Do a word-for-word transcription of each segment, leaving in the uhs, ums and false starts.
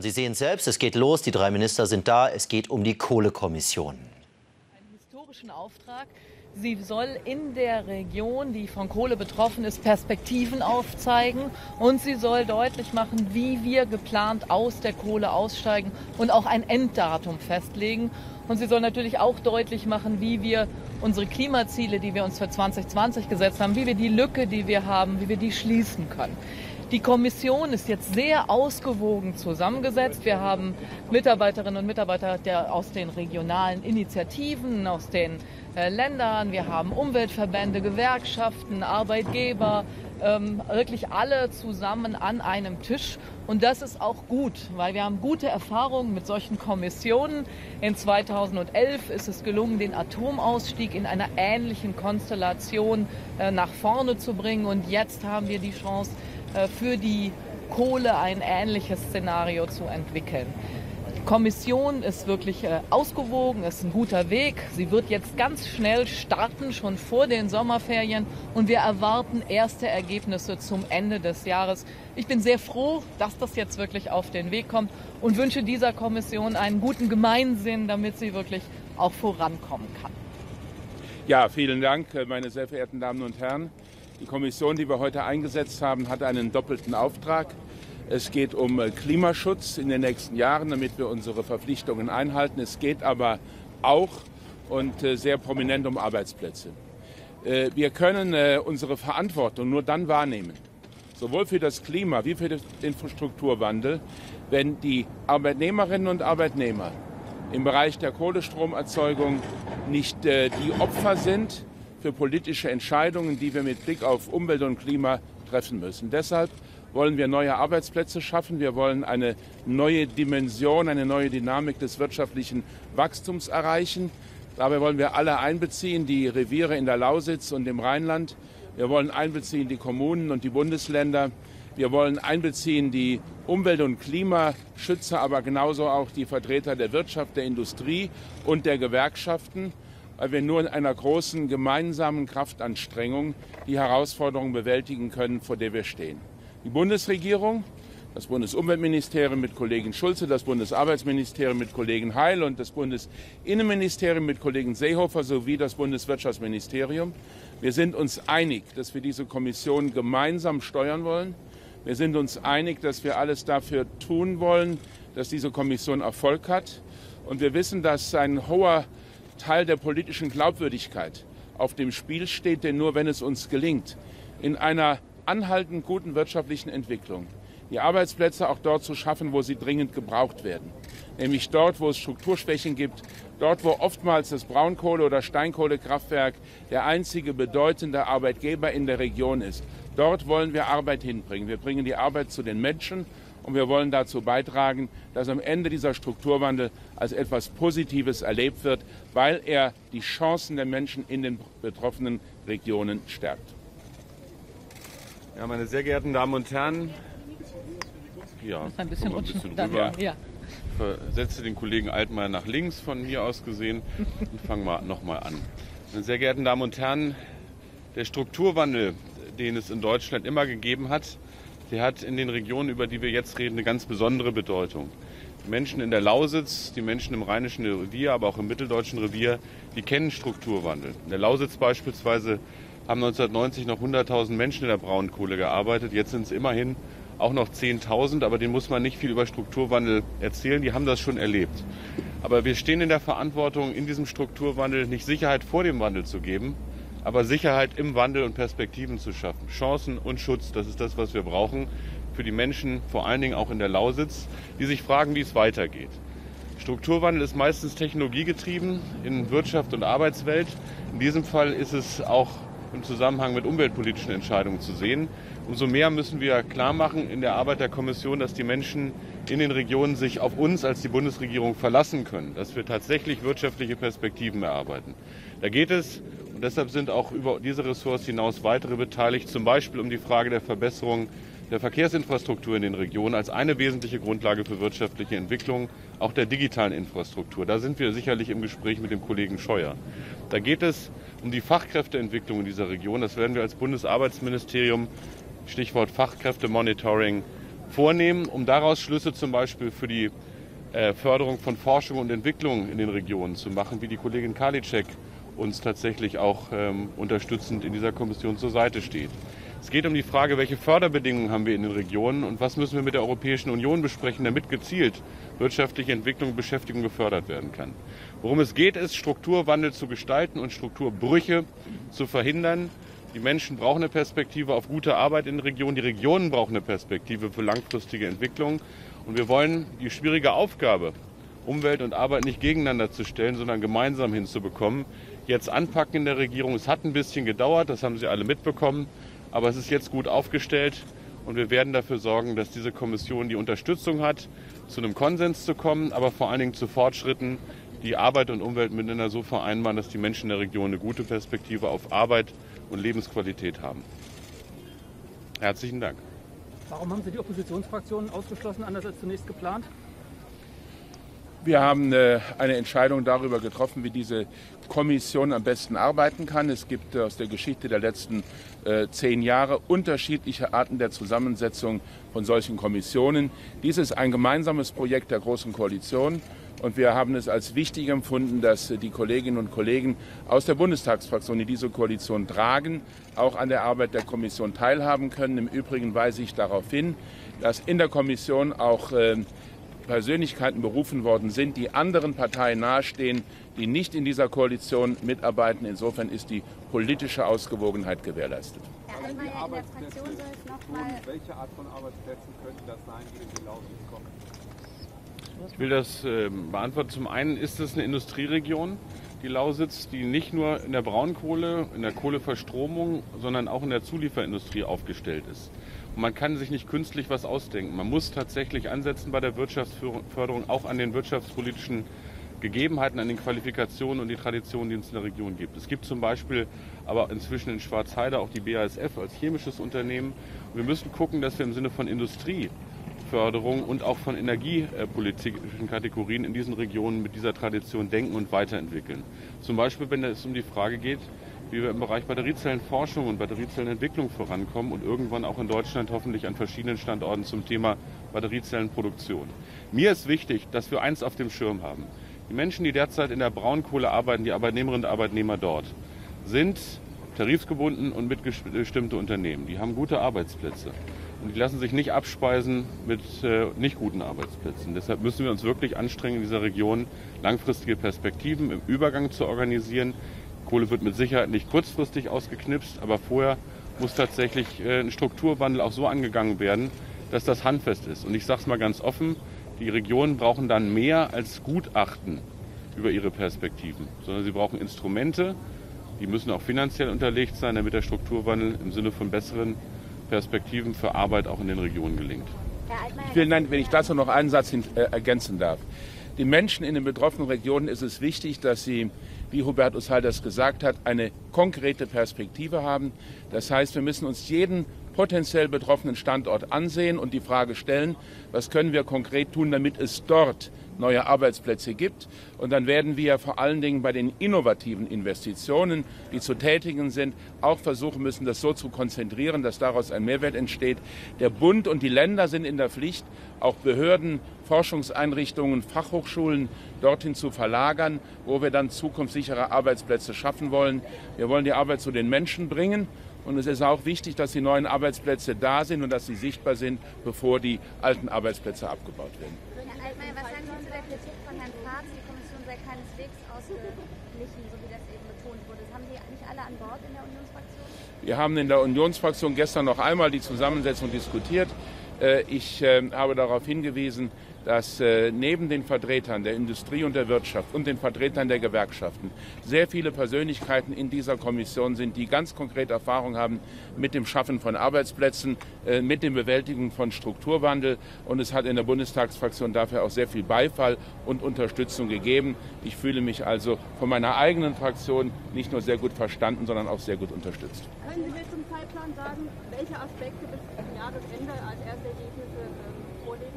Sie sehen es selbst, es geht los, die drei Minister sind da, es geht um die Kohlekommission. Einen historischen Auftrag. Sie soll in der Region, die von Kohle betroffen ist, Perspektiven aufzeigen. Und sie soll deutlich machen, wie wir geplant aus der Kohle aussteigen und auch ein Enddatum festlegen. Und sie soll natürlich auch deutlich machen, wie wir unsere Klimaziele, die wir uns für zwanzig zwanzig gesetzt haben, wie wir die Lücke, die wir haben, wie wir die schließen können. Die Kommission ist jetzt sehr ausgewogen zusammengesetzt. Wir haben Mitarbeiterinnen und Mitarbeiter der, aus den regionalen Initiativen, aus den äh, Ländern. Wir haben Umweltverbände, Gewerkschaften, Arbeitgeber, ähm, wirklich alle zusammen an einem Tisch. Und das ist auch gut, weil wir haben gute Erfahrungen mit solchen Kommissionen. In zweitausendelf ist es gelungen, den Atomausstieg in einer ähnlichen Konstellation äh, nach vorne zu bringen. Und jetzt haben wir die Chance, für die Kohle ein ähnliches Szenario zu entwickeln. Die Kommission ist wirklich ausgewogen, ist ein guter Weg. Sie wird jetzt ganz schnell starten, schon vor den Sommerferien. Und wir erwarten erste Ergebnisse zum Ende des Jahres. Ich bin sehr froh, dass das jetzt wirklich auf den Weg kommt und wünsche dieser Kommission einen guten Gemeinsinn, damit sie wirklich auch vorankommen kann. Ja, vielen Dank, meine sehr verehrten Damen und Herren. Die Kommission, die wir heute eingesetzt haben, hat einen doppelten Auftrag. Es geht um Klimaschutz in den nächsten Jahren, damit wir unsere Verpflichtungen einhalten. Es geht aber auch und sehr prominent um Arbeitsplätze. Wir können unsere Verantwortung nur dann wahrnehmen, sowohl für das Klima wie für den Infrastrukturwandel, wenn die Arbeitnehmerinnen und Arbeitnehmer im Bereich der Kohlestromerzeugung nicht die Opfer sind für politische Entscheidungen, die wir mit Blick auf Umwelt und Klima treffen müssen. Deshalb wollen wir neue Arbeitsplätze schaffen. Wir wollen eine neue Dimension, eine neue Dynamik des wirtschaftlichen Wachstums erreichen. Dabei wollen wir alle einbeziehen, die Reviere in der Lausitz und im Rheinland. Wir wollen einbeziehen die Kommunen und die Bundesländer. Wir wollen einbeziehen die Umwelt- und Klimaschützer, aber genauso auch die Vertreter der Wirtschaft, der Industrie und der Gewerkschaften, weil wir nur in einer großen gemeinsamen Kraftanstrengung die Herausforderungen bewältigen können, vor der wir stehen. Die Bundesregierung, das Bundesumweltministerium mit Kollegin Schulze, das Bundesarbeitsministerium mit Kollegen Heil und das Bundesinnenministerium mit Kollegen Seehofer sowie das Bundeswirtschaftsministerium. Wir sind uns einig, dass wir diese Kommission gemeinsam steuern wollen. Wir sind uns einig, dass wir alles dafür tun wollen, dass diese Kommission Erfolg hat. Und wir wissen, dass ein hoher Teil der politischen Glaubwürdigkeit auf dem Spiel steht, denn nur wenn es uns gelingt, in einer anhaltend guten wirtschaftlichen Entwicklung die Arbeitsplätze auch dort zu schaffen, wo sie dringend gebraucht werden, nämlich dort, wo es Strukturschwächen gibt, dort, wo oftmals das Braunkohle- oder Steinkohlekraftwerk der einzige bedeutende Arbeitgeber in der Region ist. Dort wollen wir Arbeit hinbringen. Wir bringen die Arbeit zu den Menschen. Und wir wollen dazu beitragen, dass am Ende dieser Strukturwandel als etwas Positives erlebt wird, weil er die Chancen der Menschen in den betroffenen Regionen stärkt. Ja, meine sehr geehrten Damen und Herren, ja, das ist ein bisschen, ein bisschen rüber. Ja. Ich versetze den Kollegen Altmaier nach links von mir aus gesehen und fangen wir nochmal an. Meine sehr geehrten Damen und Herren, der Strukturwandel, den es in Deutschland immer gegeben hat, der hat in den Regionen, über die wir jetzt reden, eine ganz besondere Bedeutung. Die Menschen in der Lausitz, die Menschen im Rheinischen Revier, aber auch im Mitteldeutschen Revier, die kennen Strukturwandel. In der Lausitz beispielsweise haben neunzehnhundertneunzig noch hunderttausend Menschen in der Braunkohle gearbeitet. Jetzt sind es immerhin auch noch zehntausend, aber denen muss man nicht viel über Strukturwandel erzählen. Die haben das schon erlebt. Aber wir stehen in der Verantwortung, in diesem Strukturwandel nicht Sicherheit vor dem Wandel zu geben, aber Sicherheit im Wandel und Perspektiven zu schaffen. Chancen und Schutz, das ist das, was wir brauchen für die Menschen, vor allen Dingen auch in der Lausitz, die sich fragen, wie es weitergeht. Strukturwandel ist meistens technologiegetrieben in Wirtschaft und Arbeitswelt. In diesem Fall ist es auch im Zusammenhang mit umweltpolitischen Entscheidungen zu sehen. Umso mehr müssen wir klar machen in der Arbeit der Kommission, dass die Menschen in den Regionen sich auf uns als die Bundesregierung verlassen können, dass wir tatsächlich wirtschaftliche Perspektiven erarbeiten. Da geht es, und deshalb sind auch über diese Ressorts hinaus weitere beteiligt, zum Beispiel um die Frage der Verbesserung der Verkehrsinfrastruktur in den Regionen als eine wesentliche Grundlage für wirtschaftliche Entwicklung, auch der digitalen Infrastruktur. Da sind wir sicherlich im Gespräch mit dem Kollegen Scheuer. Da geht es um die Fachkräfteentwicklung in dieser Region. Das werden wir als Bundesarbeitsministerium, Stichwort Fachkräftemonitoring, vornehmen, um daraus Schlüsse zum Beispiel für die äh, Förderung von Forschung und Entwicklung in den Regionen zu machen, wie die Kollegin Karliczek uns tatsächlich auch ähm, unterstützend in dieser Kommission zur Seite steht. Es geht um die Frage, welche Förderbedingungen haben wir in den Regionen und was müssen wir mit der Europäischen Union besprechen, damit gezielt wirtschaftliche Entwicklung und Beschäftigung gefördert werden kann. Worum es geht, ist, Strukturwandel zu gestalten und Strukturbrüche zu verhindern. Die Menschen brauchen eine Perspektive auf gute Arbeit in den Regionen, die Regionen brauchen eine Perspektive für langfristige Entwicklung. Und wir wollen die schwierige Aufgabe, Umwelt und Arbeit nicht gegeneinander zu stellen, sondern gemeinsam hinzubekommen, jetzt anpacken in der Regierung. Es hat ein bisschen gedauert, das haben Sie alle mitbekommen, aber es ist jetzt gut aufgestellt und wir werden dafür sorgen, dass diese Kommission die Unterstützung hat, zu einem Konsens zu kommen, aber vor allen Dingen zu Fortschritten, die Arbeit und Umwelt miteinander so vereinbaren, dass die Menschen in der Region eine gute Perspektive auf Arbeit und Lebensqualität haben. Herzlichen Dank. Warum haben Sie die Oppositionsfraktionen ausgeschlossen, anders als zunächst geplant? Wir haben eine Entscheidung darüber getroffen, wie diese Kommission am besten arbeiten kann. Es gibt aus der Geschichte der letzten zehn Jahre unterschiedliche Arten der Zusammensetzung von solchen Kommissionen. Dies ist ein gemeinsames Projekt der Großen Koalition. Und wir haben es als wichtig empfunden, dass die Kolleginnen und Kollegen aus der Bundestagsfraktion, die diese Koalition tragen, auch an der Arbeit der Kommission teilhaben können. Im Übrigen weise ich darauf hin, dass in der Kommission auch Persönlichkeiten berufen worden sind, die anderen Parteien nahestehen, die nicht in dieser Koalition mitarbeiten. Insofern ist die politische Ausgewogenheit gewährleistet. Herr Altmaier, in der Fraktion soll es noch mal... Welche Art von Arbeitsplätzen könnten das sein, die in die Lausitz kommen? Ich will das äh, beantworten. Zum einen ist es eine Industrieregion, die Lausitz, die nicht nur in der Braunkohle, in der Kohleverstromung, sondern auch in der Zulieferindustrie aufgestellt ist. Und man kann sich nicht künstlich was ausdenken. Man muss tatsächlich ansetzen bei der Wirtschaftsförderung, auch an den wirtschaftspolitischen Gegebenheiten, an den Qualifikationen und die Traditionen, die es in der Region gibt. Es gibt zum Beispiel aber inzwischen in Schwarzheide auch die B A S F als chemisches Unternehmen. Und wir müssen gucken, dass wir im Sinne von Industrie Förderung und auch von energiepolitischen Kategorien in diesen Regionen mit dieser Tradition denken und weiterentwickeln. Zum Beispiel, wenn es um die Frage geht, wie wir im Bereich Batteriezellenforschung und Batteriezellenentwicklung vorankommen und irgendwann auch in Deutschland hoffentlich an verschiedenen Standorten zum Thema Batteriezellenproduktion. Mir ist wichtig, dass wir eins auf dem Schirm haben. Die Menschen, die derzeit in der Braunkohle arbeiten, die Arbeitnehmerinnen und Arbeitnehmer dort, sind tarifgebunden und mitbestimmte Unternehmen. Die haben gute Arbeitsplätze. Und die lassen sich nicht abspeisen mit äh, nicht guten Arbeitsplätzen. Deshalb müssen wir uns wirklich anstrengen, in dieser Region langfristige Perspektiven im Übergang zu organisieren. Kohle wird mit Sicherheit nicht kurzfristig ausgeknipst, aber vorher muss tatsächlich äh, ein Strukturwandel auch so angegangen werden, dass das handfest ist. Und ich sage es mal ganz offen, die Regionen brauchen dann mehr als Gutachten über ihre Perspektiven, sondern sie brauchen Instrumente, die müssen auch finanziell unterlegt sein, damit der Strukturwandel im Sinne von besseren Perspektiven für Arbeit auch in den Regionen gelingt. Vielen Dank, wenn ich dazu noch einen Satz hin, äh, ergänzen darf. Den Menschen in den betroffenen Regionen ist es wichtig, dass sie, wie Hubertus Heil das gesagt hat, eine konkrete Perspektive haben. Das heißt, wir müssen uns jeden potenziell betroffenen Standort ansehen und die Frage stellen, was können wir konkret tun, damit es dort neue Arbeitsplätze gibt. Und dann werden wir vor allen Dingen bei den innovativen Investitionen, die zu tätigen sind, auch versuchen müssen, das so zu konzentrieren, dass daraus ein Mehrwert entsteht. Der Bund und die Länder sind in der Pflicht, auch Behörden, Forschungseinrichtungen, Fachhochschulen dorthin zu verlagern, wo wir dann zukunftssichere Arbeitsplätze schaffen wollen. Wir wollen die Arbeit zu den Menschen bringen. Und es ist auch wichtig, dass die neuen Arbeitsplätze da sind und dass sie sichtbar sind, bevor die alten Arbeitsplätze abgebaut werden. Herr Altmaier, was sagen Sie zu der Kritik von Herrn Spahn? Die Kommission sei keineswegs ausgeglichen, so wie das eben betont wurde. Das haben Sie nicht alle an Bord in der Unionsfraktion? Wir haben in der Unionsfraktion gestern noch einmal die Zusammensetzung diskutiert. Ich habe darauf hingewiesen, dass neben den Vertretern der Industrie und der Wirtschaft und den Vertretern der Gewerkschaften sehr viele Persönlichkeiten in dieser Kommission sind, die ganz konkret Erfahrung haben mit dem Schaffen von Arbeitsplätzen, mit dem Bewältigen von Strukturwandel. Und es hat in der Bundestagsfraktion dafür auch sehr viel Beifall und Unterstützung gegeben. Ich fühle mich also von meiner eigenen Fraktion nicht nur sehr gut verstanden, sondern auch sehr gut unterstützt. Können Sie mir zum Zeitplan sagen, welche Aspekte bis zum Jahresende als erste Ergebnisse vorlegen?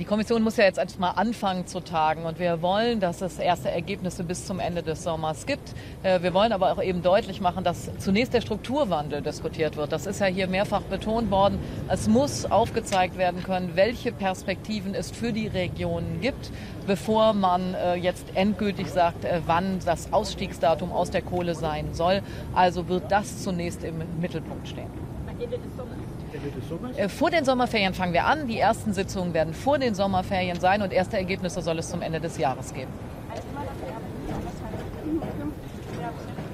Die Kommission muss ja jetzt erstmal anfangen zu tagen und wir wollen, dass es erste Ergebnisse bis zum Ende des Sommers gibt. Wir wollen aber auch eben deutlich machen, dass zunächst der Strukturwandel diskutiert wird. Das ist ja hier mehrfach betont worden. Es muss aufgezeigt werden können, welche Perspektiven es für die Regionen gibt, bevor man jetzt endgültig sagt, wann das Ausstiegsdatum aus der Kohle sein soll. Also wird das zunächst im Mittelpunkt stehen. Vor den Sommerferien fangen wir an. Die ersten Sitzungen werden vor den Sommerferien sein und erste Ergebnisse soll es zum Ende des Jahres geben.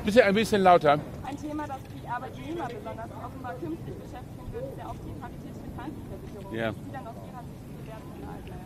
Bitte ein bisschen lauter. Ein Thema, das die Arbeitnehmer besonders offenbar künftig beschäftigen wird, ist ja auch die paritätische Krankenversicherung. Ja. Wie dann aus Ihrer Sicht bewerten, Herr Altmaier?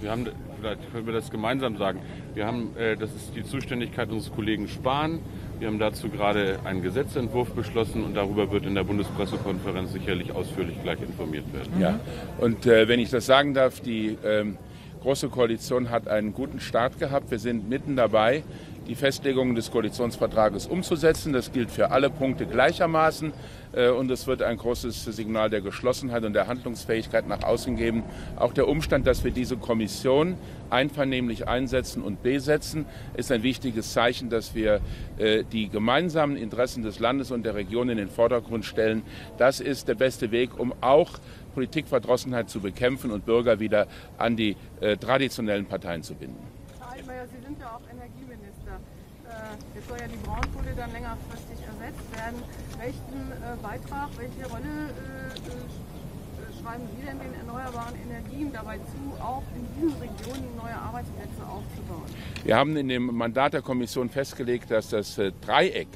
Wir haben, vielleicht können wir das gemeinsam sagen. Wir haben, das ist die Zuständigkeit unseres Kollegen Spahn. Wir haben dazu gerade einen Gesetzentwurf beschlossen und darüber wird in der Bundespressekonferenz sicherlich ausführlich gleich informiert werden. Ja, und äh, wenn ich das sagen darf, die ähm, Große Koalition hat einen guten Start gehabt. Wir sind mitten dabei, die Festlegungen des Koalitionsvertrages umzusetzen. Das gilt für alle Punkte gleichermaßen äh, und es wird ein großes Signal der Geschlossenheit und der Handlungsfähigkeit nach außen geben. Auch der Umstand, dass wir diese Kommission einvernehmlich einsetzen und besetzen, ist ein wichtiges Zeichen, dass wir äh, die gemeinsamen Interessen des Landes und der Region in den Vordergrund stellen. Das ist der beste Weg, um auch Politikverdrossenheit zu bekämpfen und Bürger wieder an die äh, traditionellen Parteien zu binden. Herr Altmaier, Sie sind ja auch Energieminister. Äh, jetzt soll ja die Braunkohle dann längerfristig ersetzt werden. Welchen äh, Beitrag, welche Rolle äh, äh, schreiben Sie denn den erneuerbaren Energien dabei zu, auch in diesen Regionen neue Arbeitsplätze aufzubauen? Wir haben in dem Mandat der Kommission festgelegt, dass das äh, Dreieck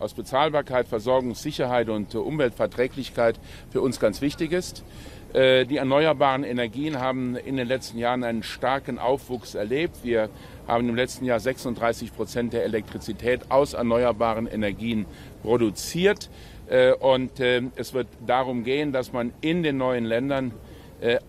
aus Bezahlbarkeit, Versorgungssicherheit und Umweltverträglichkeit für uns ganz wichtig ist. Die erneuerbaren Energien haben in den letzten Jahren einen starken Aufwuchs erlebt. Wir haben im letzten Jahr sechsunddreißig Prozent der Elektrizität aus erneuerbaren Energien produziert. Und es wird darum gehen, dass man in den neuen Ländern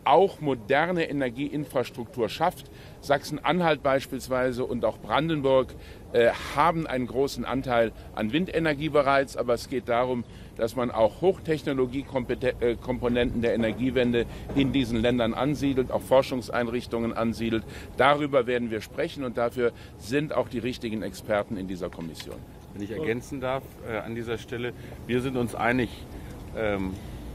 auch moderne Energieinfrastruktur schafft. Sachsen-Anhalt beispielsweise und auch Brandenburg äh, haben einen großen Anteil an Windenergie bereits, aber es geht darum, dass man auch Hochtechnologiekomponenten der Energiewende in diesen Ländern ansiedelt, auch Forschungseinrichtungen ansiedelt. Darüber werden wir sprechen und dafür sind auch die richtigen Experten in dieser Kommission. Wenn ich ergänzen darf äh, an dieser Stelle, wir sind uns einig, ähm,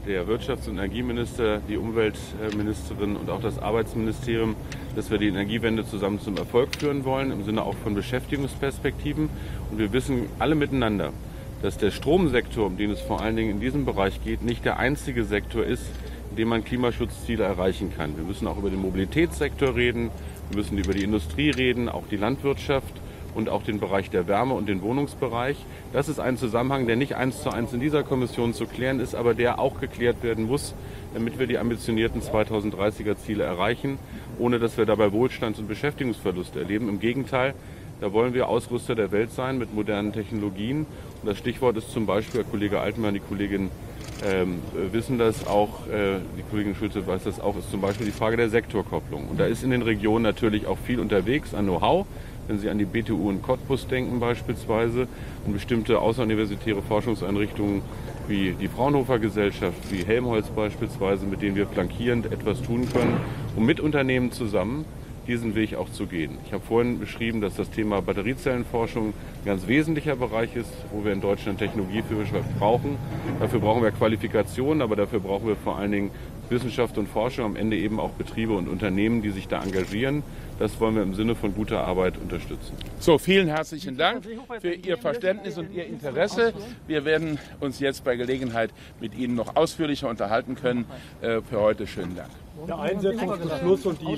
der Wirtschafts- und Energieminister, die Umweltministerin und auch das Arbeitsministerium, dass wir die Energiewende zusammen zum Erfolg führen wollen, im Sinne auch von Beschäftigungsperspektiven. Und wir wissen alle miteinander, dass der Stromsektor, um den es vor allen Dingen in diesem Bereich geht, nicht der einzige Sektor ist, in dem man Klimaschutzziele erreichen kann. Wir müssen auch über den Mobilitätssektor reden, wir müssen über die Industrie reden, auch die Landwirtschaft und auch den Bereich der Wärme und den Wohnungsbereich. Das ist ein Zusammenhang, der nicht eins zu eins in dieser Kommission zu klären ist, aber der auch geklärt werden muss, damit wir die ambitionierten zweitausenddreißiger-Ziele erreichen, ohne dass wir dabei Wohlstands- und Beschäftigungsverluste erleben. Im Gegenteil, da wollen wir Ausrüster der Welt sein mit modernen Technologien. Und das Stichwort ist zum Beispiel, Herr Kollege Altmaier und die Kollegin ähm, wissen das auch, äh, die Kollegin Schulze weiß das auch, ist zum Beispiel die Frage der Sektorkopplung. Und da ist in den Regionen natürlich auch viel unterwegs an Know-how. Wenn Sie an die B T U in Cottbus denken beispielsweise und bestimmte außeruniversitäre Forschungseinrichtungen wie die Fraunhofer-Gesellschaft, wie Helmholtz beispielsweise, mit denen wir flankierend etwas tun können, um mit Unternehmen zusammen diesen Weg auch zu gehen. Ich habe vorhin beschrieben, dass das Thema Batteriezellenforschung ein ganz wesentlicher Bereich ist, wo wir in Deutschland Technologie für brauchen. Dafür brauchen wir Qualifikationen, aber dafür brauchen wir vor allen Dingen Wissenschaft und Forschung, am Ende eben auch Betriebe und Unternehmen, die sich da engagieren. Das wollen wir im Sinne von guter Arbeit unterstützen. So, vielen herzlichen Dank für Ihr Verständnis und Ihr Interesse. Wir werden uns jetzt bei Gelegenheit mit Ihnen noch ausführlicher unterhalten können. Für heute schönen Dank. Der Einsetzungsbeschluss und die